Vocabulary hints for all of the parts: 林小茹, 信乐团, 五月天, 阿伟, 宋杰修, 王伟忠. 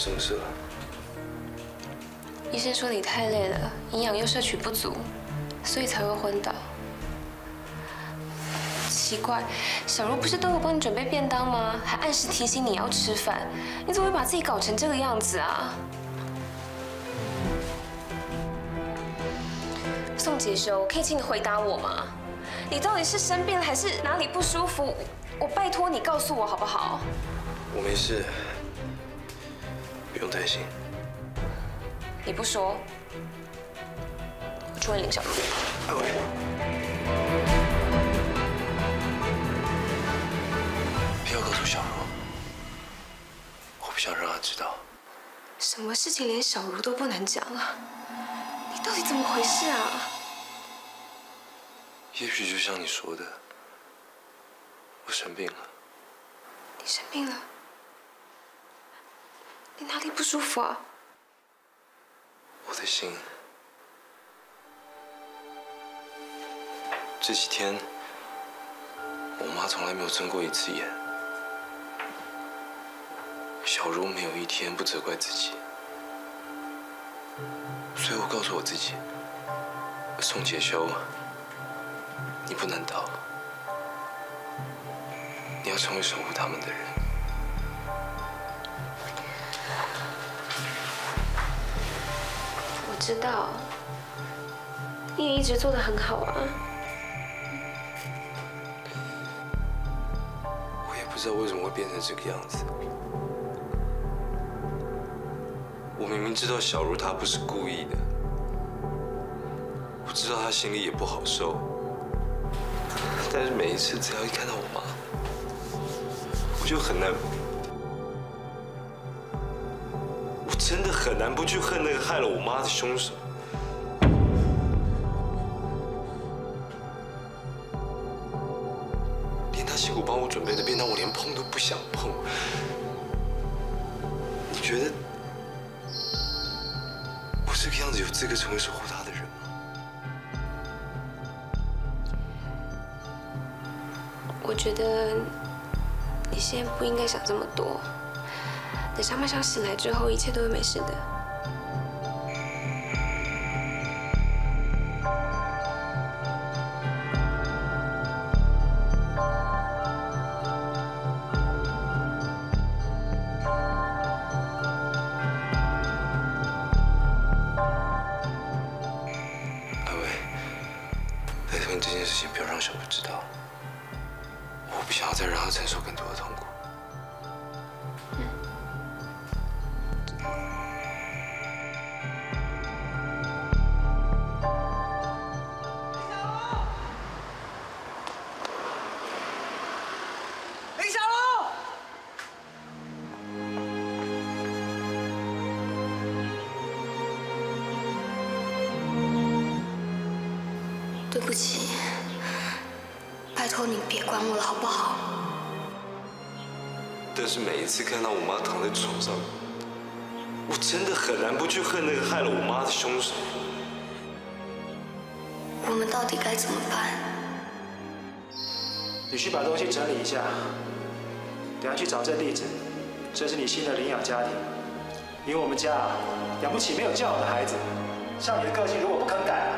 什么事了？医生说你太累了，营养又摄取不足，所以才会昏倒。奇怪，小茹不是都有帮你准备便当吗？还按时提醒你要吃饭，你怎么会把自己搞成这个样子啊？宋杰修，可以请你回答我吗？你到底是生病了还是哪里不舒服？我拜托你告诉我好不好？我没事。 不用担心。你不说，我去问林小茹。阿伟，不要告诉小茹，我不想让她知道。什么事情连小茹都不能讲啊？你到底怎么回事啊？也许就像你说的，我生病了。你生病了？ 你哪里不舒服啊？我的心，这几天我妈从来没有睁过一次眼。小茹没有一天不责怪自己，所以我告诉我自己，宋杰修，你不能倒，你要成为守护他们的人。 知道，你也一直做得很好啊。我也不知道为什么会变成这个样子。我明明知道小茹她不是故意的，我知道她心里也不好受，但是每一次只要一看到我妈，我就很难。 真的很难不去恨那个害了我妈的凶手。连他辛苦帮我准备的便当，我连碰都不想碰。你觉得我这个样子有资格成为守护他的人吗？我觉得你现在不应该想这么多。 等上半场醒来之后，一切都会没事的。阿伟，拜托你这件事情不要让小茹知道，我不想要再让她承受更多的痛苦。 对不起，拜托你别管我了，好不好？但是每一次看到我妈躺在床上，我真的很难不去恨那个害了我妈的凶手。我们到底该怎么办？你去把东西整理一下，等下去找这地址，这是你新的领养家庭。因为我们家啊，养不起没有教养的孩子，像你的个性如果不肯改，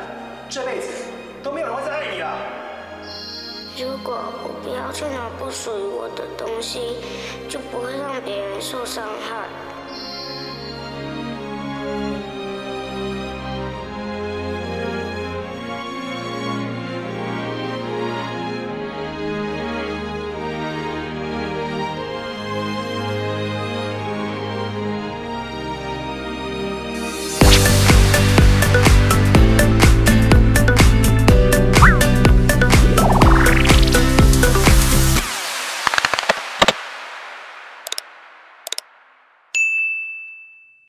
这辈子。 都没有人会再爱你了。如果我不要去拿不属于我的东西，就不会让别人受伤害。